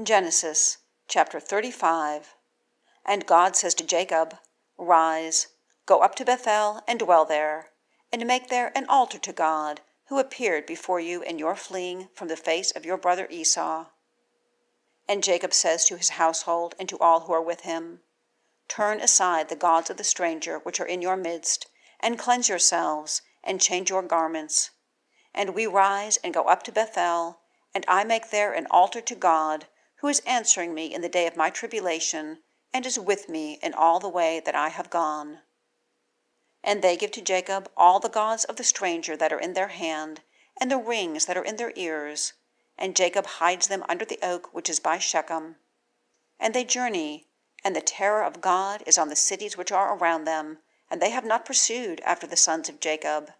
Genesis chapter 35. And God says to Jacob, Rise, go up to Bethel and dwell there, and make there an altar to God, who appeared before you in your fleeing from the face of your brother Esau. And Jacob says to his household and to all who are with him, Turn aside the gods of the stranger which are in your midst, and cleanse yourselves, and change your garments. And we rise and go up to Bethel, and I make there an altar to God, who is answering me in the day of my tribulation, and is with me in all the way that I have gone. And they give to Jacob all the gods of the stranger that are in their hand, and the rings that are in their ears, and Jacob hides them under the oak which is by Shechem. And they journey, and the terror of God is on the cities which are around them, and they have not pursued after the sons of Jacob.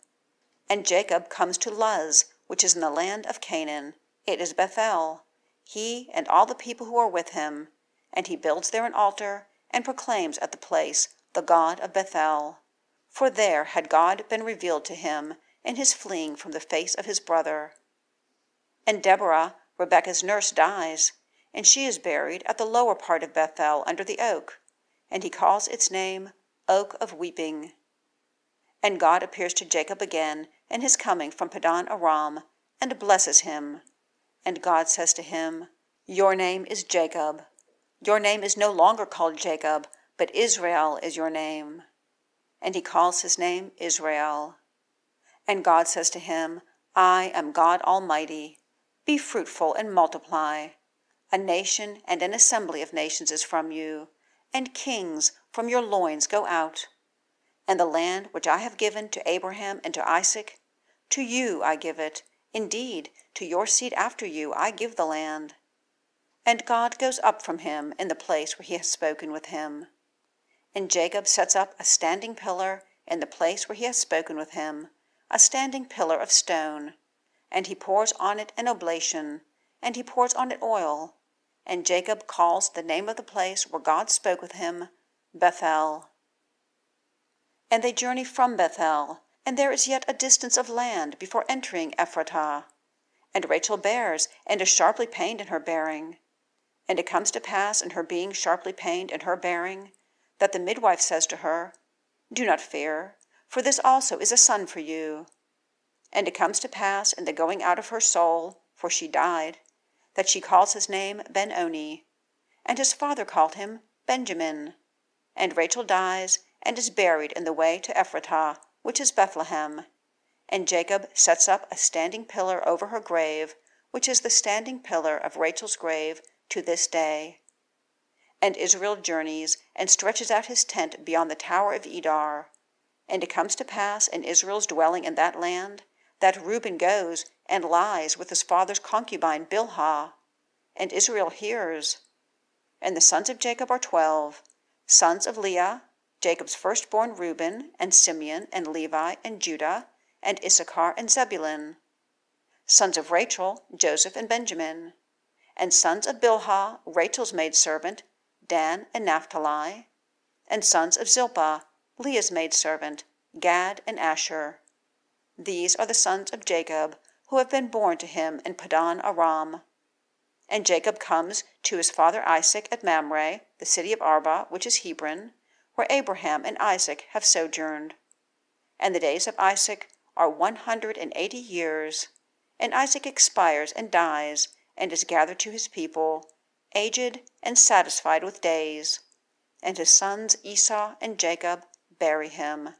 And Jacob comes to Luz, which is in the land of Canaan. It is Bethel, he and all the people who are with him, and he builds there an altar, and proclaims at the place the God of Bethel. For there had God been revealed to him in his fleeing from the face of his brother. And Deborah, Rebekah's nurse, dies, and she is buried at the lower part of Bethel under the oak, and he calls its name Oak of Weeping. And God appears to Jacob again in his coming from Paddan-Aram, and blesses him. And God says to him, Your name is Jacob. Your name is no longer called Jacob, but Israel is your name. And he calls his name Israel. And God says to him, I am God Almighty. Be fruitful and multiply. A nation and an assembly of nations is from you, and kings from your loins go out. And the land which I have given to Abraham and to Isaac, to you I give it. Indeed, to your seed after you I give the land. And God goes up from him in the place where he has spoken with him. And Jacob sets up a standing pillar in the place where he has spoken with him, a standing pillar of stone. And he pours on it an oblation, and he pours on it oil. And Jacob calls the name of the place where God spoke with him, Bethel. And they journey from Bethel, and there is yet a distance of land before entering Ephratah. And Rachel bears, and is sharply pained in her bearing. And it comes to pass in her being sharply pained in her bearing, that the midwife says to her, Do not fear, for this also is a son for you. And it comes to pass in the going out of her soul, for she died, that she calls his name Ben-Oni, and his father called him Benjamin. And Rachel dies, and is buried in the way to Ephratah, which is Bethlehem, and Jacob sets up a standing pillar over her grave, which is the standing pillar of Rachel's grave to this day. And Israel journeys, and stretches out his tent beyond the tower of Edar. And it comes to pass in Israel's dwelling in that land, that Reuben goes and lies with his father's concubine Bilhah, and Israel hears. And the sons of Jacob are 12, sons of Leah, Jacob's firstborn Reuben, and Simeon, and Levi, and Judah, and Issachar, and Zebulun. Sons of Rachel, Joseph, and Benjamin. And sons of Bilhah, Rachel's maidservant, Dan, and Naphtali. And sons of Zilpah, Leah's maidservant, Gad, and Asher. These are the sons of Jacob, who have been born to him in Paddan-Aram. And Jacob comes to his father Isaac at Mamre, the city of Arba, which is Hebron, where Abraham and Isaac have sojourned. And the days of Isaac are 180 years, and Isaac expires and dies, and is gathered to his people, aged and satisfied with days. And his sons Esau and Jacob bury him.